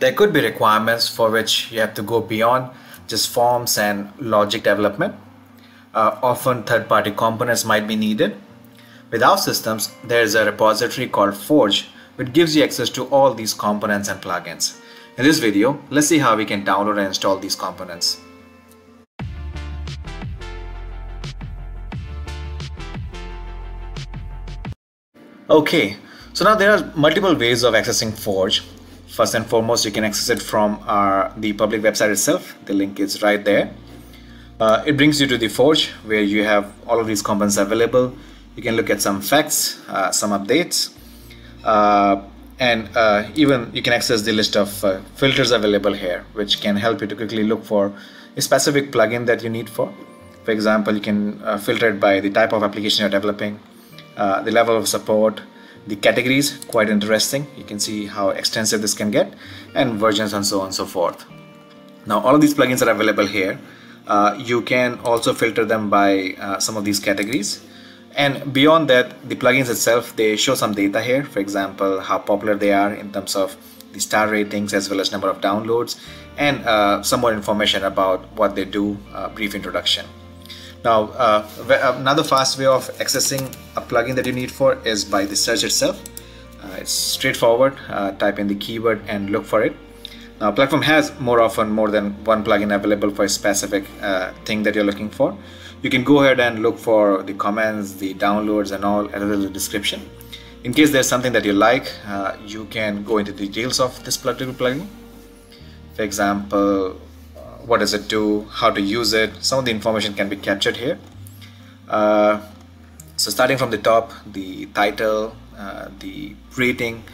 There could be requirements for which you have to go beyond just forms and logic development. Often third-party components might be needed. With our systems, there is a repository called Forge, which gives you access to all these components and plugins. In this video, let's see how we can download and install these components. Okay, so now there are multiple ways of accessing Forge. First and foremost, you can access it from the public website itself. The link is right there. It brings you to the Forge, where you have all of these components available. You can look at some facts, some updates, and even you can access the list of filters available here, which can help you to quickly look for a specific plugin that you need for. For example, you can filter it by the type of application you're developing, the level of support, the categories, quite interesting. You can see how extensive this can get, and versions and so on and so forth. Now all of these plugins are available here. You can also filter them by some of these categories, and beyond that, the plugins itself, they show some data here. For example, how popular they are in terms of the star ratings as well as number of downloads, and some more information about what they do, brief introduction. Now, another fast way of accessing a plugin that you need for is by the search itself. It's straightforward. Type in the keyword and look for it. Now, a platform has more than one plugin available for a specific thing that you're looking for. You can go ahead and look for the comments, the downloads and all under the description. In case there's something that you like, you can go into the details of this particular plugin. For example, what does it do, how to use it, some of the information can be captured here. So starting from the top, the title, the rating,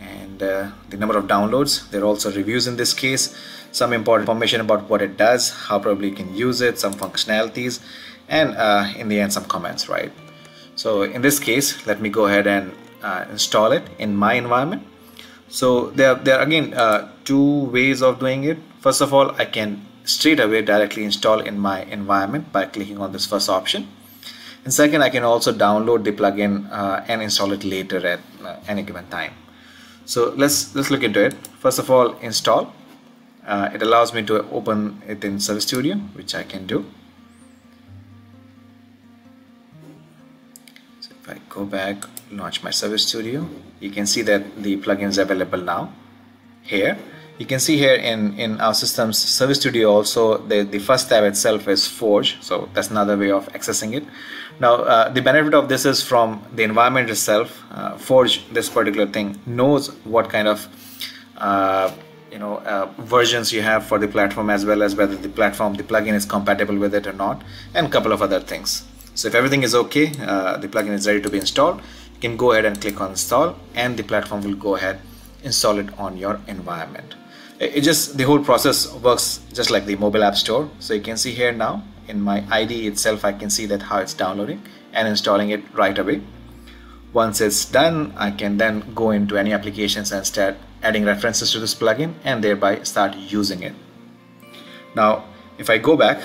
and the number of downloads. There are also reviews in this case, some important information about what it does, how probably you can use it, some functionalities, and in the end some comments, right? So in this case, let me go ahead and install it in my environment. So there are again two ways of doing it. First of all, I can straight away directly install in my environment by clicking on this first option, and second, I can also download the plugin and install it later at any given time. So let's look into it. First of all, install. It allows me to open it in Service Studio, which I can do. So if I go back, launch my Service Studio, you can see that the plugin is available now. Here you can see here in our systems Service Studio also, the first tab itself is Forge, so that's another way of accessing it. Now the benefit of this is from the environment itself. Forge, this particular thing, knows what kind of versions you have for the platform, as well as whether the plugin is compatible with it or not, and a couple of other things. So if everything is okay, the plugin is ready to be installed, you can go ahead and click on install, and the platform will go ahead install it on your environment. It just, the whole process works just like the mobile app store. So you can see here now in my IDE itself, I can see that how it's downloading and installing it right away. Once it's done, I can then go into any applications and start adding references to this plugin and thereby start using it. Now if I go back,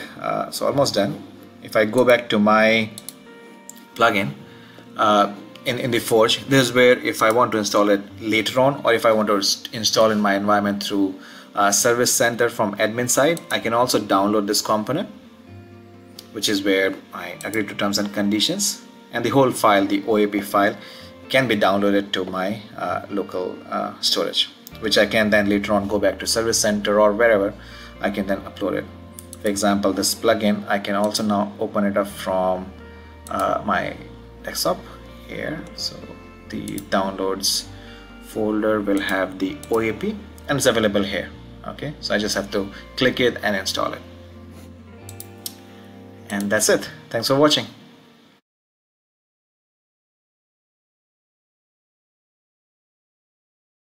so almost done. If I go back to my plugin in the Forge, this is where if I want to install it later on, or if I want to install in my environment through Service Center from admin side, I can also download this component, which is where I agree to terms and conditions, and the whole file, the OAP file, can be downloaded to my local storage, which I can then later on go back to Service Center or wherever, I can then upload it. For example, this plugin, I can also now open it up from my desktop. Here, so the downloads folder will have the OAP and it's available here. Okay, so I just have to click it and install it, and that's it. Thanks for watching.